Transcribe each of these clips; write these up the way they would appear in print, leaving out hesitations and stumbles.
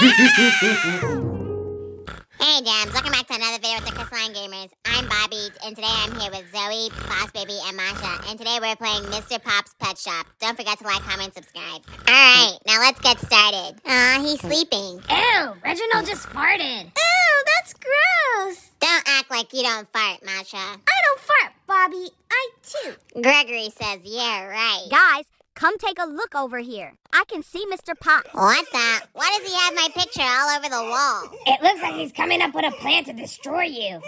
No! Hey, Jams. Welcome back to another video with the Crystalline Gamerz. I'm Bobby, and today I'm here with Zoe, Boss Baby, and Masha. And today we're playing Mr. Pop's Pet Shop. Don't forget to like, comment, subscribe. All right, now let's get started. Aw, he's sleeping. Ew, Reginald just farted. Ew, that's gross. Don't act like you don't fart, Masha. I don't fart, Bobby. I, too. Gregory says, yeah, right. Guys. Come take a look over here. I can see Mr. Pop. What the? Why does he have my picture all over the wall? It looks like he's coming up with a plan to destroy you.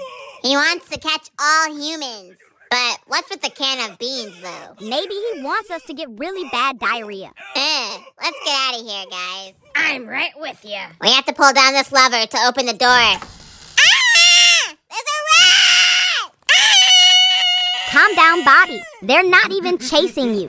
He wants to catch all humans. But what's with the can of beans, though? Maybe he wants us to get really bad diarrhea. Let's get out of here, guys. I'm right with you. We have to pull down this lever to open the door. Ah! There's a rat! Ah! Calm down, Bobby. They're not even chasing you.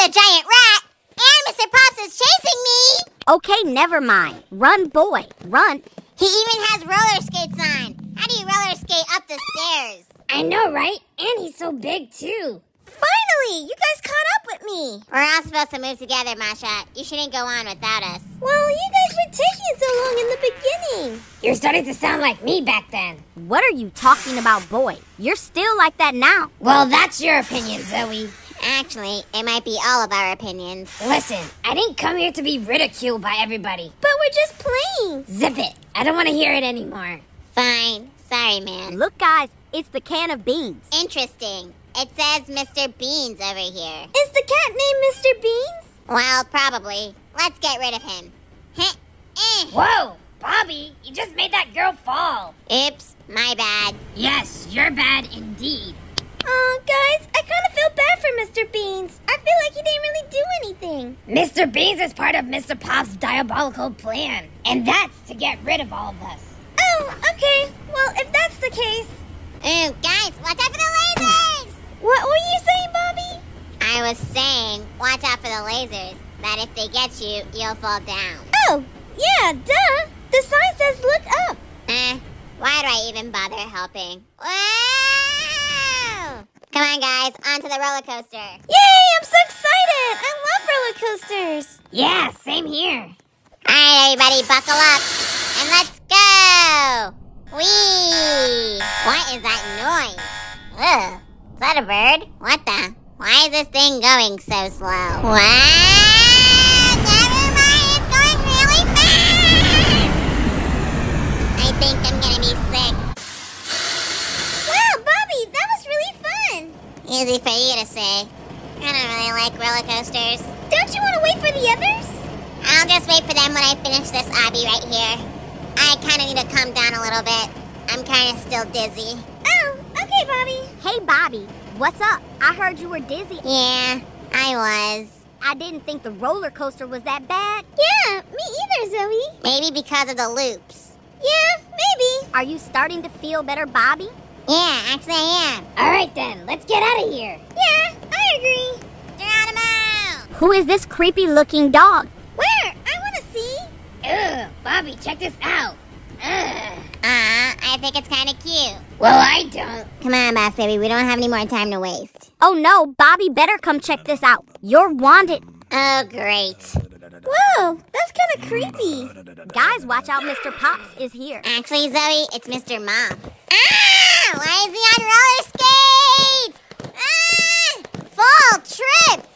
Another giant rat, and Mr. Pops is chasing me! Okay, never mind. Run, boy, run. He even has roller skates on. How do you roller skate up the stairs? I know, right? And he's so big, too. Finally, you guys caught up with me. We're all supposed to move together, Masha. You shouldn't go on without us. Well, you guys were taking so long in the beginning. You're starting to sound like me back then. What are you talking about, boy? You're still like that now. Well, that's your opinion, Zoe. Actually, it might be all of our opinions. Listen, I didn't come here to be ridiculed by everybody. But we're just playing. Zip it. I don't want to hear it anymore. Fine. Sorry, man. Look, guys, it's the can of beans. Interesting. It says Mr. Beans over here. Is the cat named Mr. Beans? Well, probably. Let's get rid of him. Whoa, Bobby, you just made that girl fall. Oops, my bad. Yes, you're bad indeed. Oh, guys, I kind of feel bad for Mr. Beans. I feel like he didn't really do anything. Mr. Beans is part of Mr. Pop's diabolical plan, and that's to get rid of all of us. Oh, okay. Well, if that's the case... Ooh, guys, watch out for the lasers! What were you saying, Bobby? I was saying, watch out for the lasers, that if they get you, you'll fall down. Oh, yeah, duh. The sign says look up. Why do I even bother helping? Come on, guys, onto the roller coaster. Yay, I'm so excited. I love roller coasters. Yeah, same here. All right, everybody, buckle up, and let's go. Whee! What is that noise? Ugh, is that a bird? What the? Why is this thing going so slow? Wow! Never mind, it's going really fast! I think I'm gonna be sick. Easy for you to say. I don't really like roller coasters. Don't you want to wait for the others? I'll just wait for them when I finish this obby right here. I kind of need to calm down a little bit. I'm kind of still dizzy. Oh, okay, Bobby. Hey, Bobby. What's up? I heard you were dizzy. Yeah, I was. I didn't think the roller coaster was that bad. Yeah, me either, Zoe. Maybe because of the loops. Yeah, maybe. Are you starting to feel better, Bobby? Yeah, actually I am. All right then, let's get out of here. Yeah, I agree. Geronimo! Who is this creepy looking dog? Where? I want to see. Ugh, Bobby, check this out. Ugh. I think it's kind of cute. Well, I don't. Come on, Boss Baby, we don't have any more time to waste. Oh no, Bobby better come check this out. You're wanted. Oh, great. Whoa, that's kind of creepy. Guys, watch out, Mr. Pops is here. Actually, Zoe, it's Mr. Mop. Ah! Why is he on roller skates? Ah! Full trip!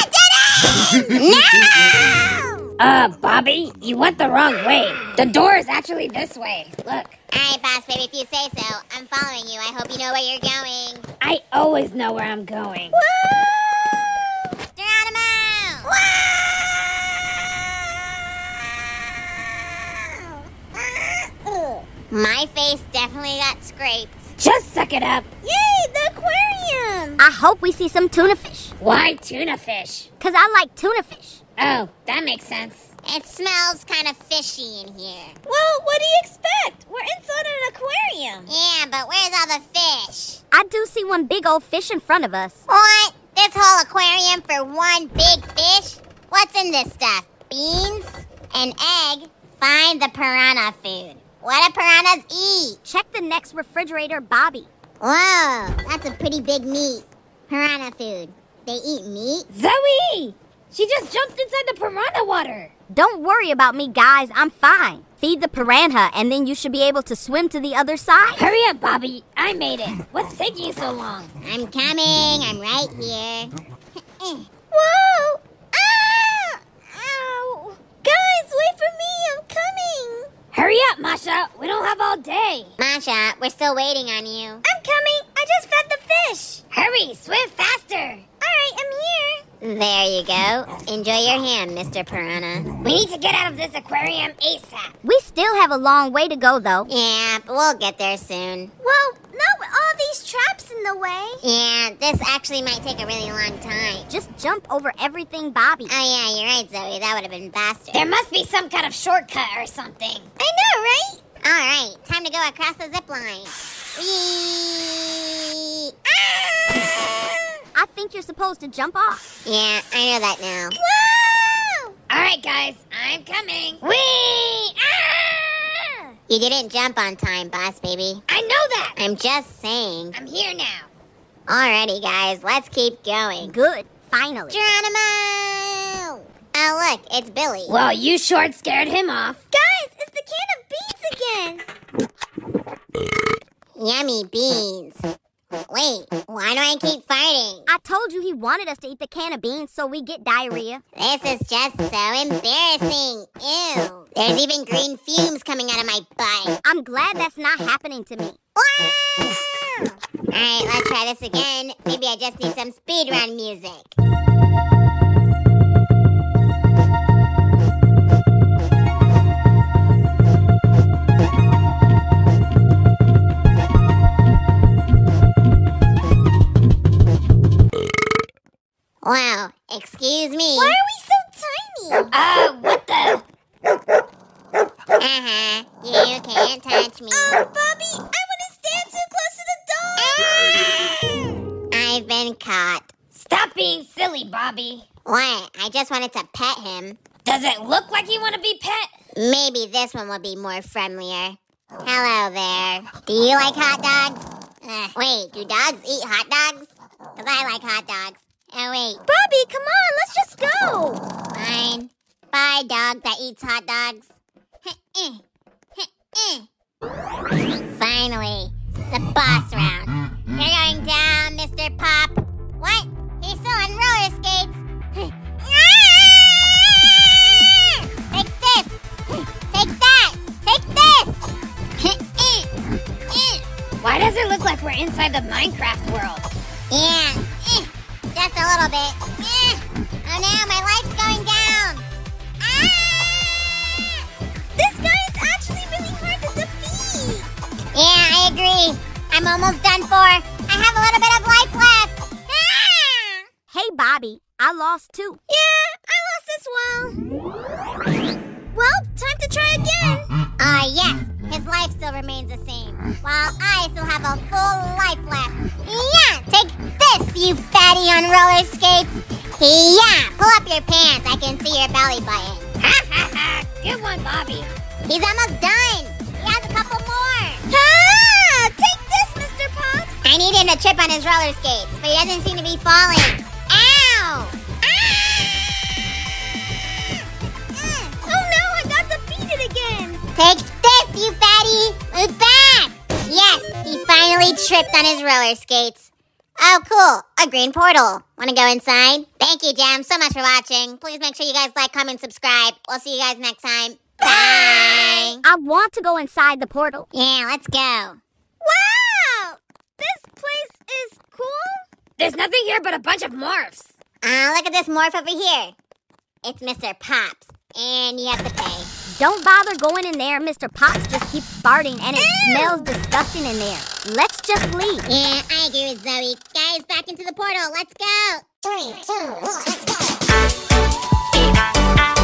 I did it! No! Bobby, you went the wrong way. The door is actually this way. Look. Alright, Boss Baby, if you say so. I'm following you. I hope you know where you're going. I always know where I'm going. Whoa! Geronimo! Whoa! My face definitely got scraped. Just suck it up. Yay, the aquarium! I hope we see some tuna fish. Why tuna fish? Because I like tuna fish. Oh, that makes sense. It smells kind of fishy in here. Well, what do you expect? We're inside an aquarium. Yeah, but where's all the fish? I do see one big old fish in front of us. What? This whole aquarium for one big fish? What's in this stuff? Beans? An egg? Find the piranha food. What do piranhas eat? Check the next refrigerator, Bobby. Whoa, that's a pretty big meat. Piranha food. They eat meat? Zoe! She just jumped inside the piranha water. Don't worry about me, guys. I'm fine. Feed the piranha, and then you should be able to swim to the other side. Hurry up, Bobby. I made it. What's taking you so long? I'm coming. I'm right here. Whoa! Ah! Ow! Guys, wait for me. I'm coming. Hurry up, Masha. We don't have all day. Masha, we're still waiting on you. I'm coming. I just fed the fish. Hurry, swim faster. All right, I'm here. There you go. Enjoy your hand, Mr. Piranha. We need to get out of this aquarium ASAP. We still have a long way to go, though. Yeah, but we'll get there soon. Well, not with all these traps in the way. Yeah, this actually might take a really long time. Just jump over everything, Bobby. Oh, yeah, you're right, Zoe. That would have been faster. There must be some kind of shortcut or something. I know, right? All right, time to go across the zip line. Whee! Ah! I think you're supposed to jump off. Yeah, I know that now. Whoa! All right, guys, I'm coming. Whee! Ah! You didn't jump on time, Boss Baby. I know that. I'm just saying. I'm here now. Alrighty, guys, let's keep going. Good, finally. Geronimo! Oh, look, it's Billy. Well, you short scared him off. Guys, it's the can of beans again. Yummy beans. Wait, why do I keep farting? I told you he wanted us to eat the can of beans so we get diarrhea. This is just so embarrassing. Ew. There's even green fumes coming out of my butt. I'm glad that's not happening to me. Wow! All right, let's try this again. Maybe I just need some speedrun music. Wow, excuse me. Why are we so tiny? What the? You can't touch me. Oh, Bobby, I want to stand too close to the door. Ah! I've been caught. Stop being silly, Bobby. What? I just wanted to pet him. Does it look like you want to be pet? Maybe this one will be more friendlier. Hello there. Do you like hot dogs? Wait, do dogs eat hot dogs? Because I like hot dogs. Oh, wait. Bobby, come on. Let's just go. Fine. Bye, dog that eats hot dogs. Finally, the boss round. You're going down, Mr. Pop. What? You're still on roller skates. Take this. Take that. Take this. Why does it look like we're inside the Minecraft world? Yeah. Just a little bit. Oh no, my life's going down. Ah! This guy is actually really hard to defeat. Yeah, I agree. I'm almost done for. I have a little bit of life left. Ah! Hey, Bobby, I lost too. Yeah, I lost as well. Well, time to try again. Yes, his life still remains the same, while I still have a full life left. Yeah, take this, you fatty on roller skates. Yeah, pull up your pants. I can see your belly button. Ha ha ha, good one, Bobby. He's almost done. He has a couple more. Ha! Take this, Mr. Pops. I need him to trip on his roller skates, but he doesn't seem to be falling. Ow! Take this, you fatty! Move back! Yes, he finally tripped on his roller skates. Oh, cool, a green portal. Wanna go inside? Thank you, Jam, so much for watching. Please make sure you guys like, comment, subscribe. We'll see you guys next time. Bye! I want to go inside the portal. Yeah, let's go. Wow! This place is cool. There's nothing here but a bunch of morphs. Look at this morph over here. It's Mr. Pops, and you have to pay. Don't bother going in there. Mr. Pops just keeps farting, and it smells disgusting in there. Let's just leave. Yeah, I agree with Zoe. Guys, back into the portal. Let's go. 3, 2, 1, let's go.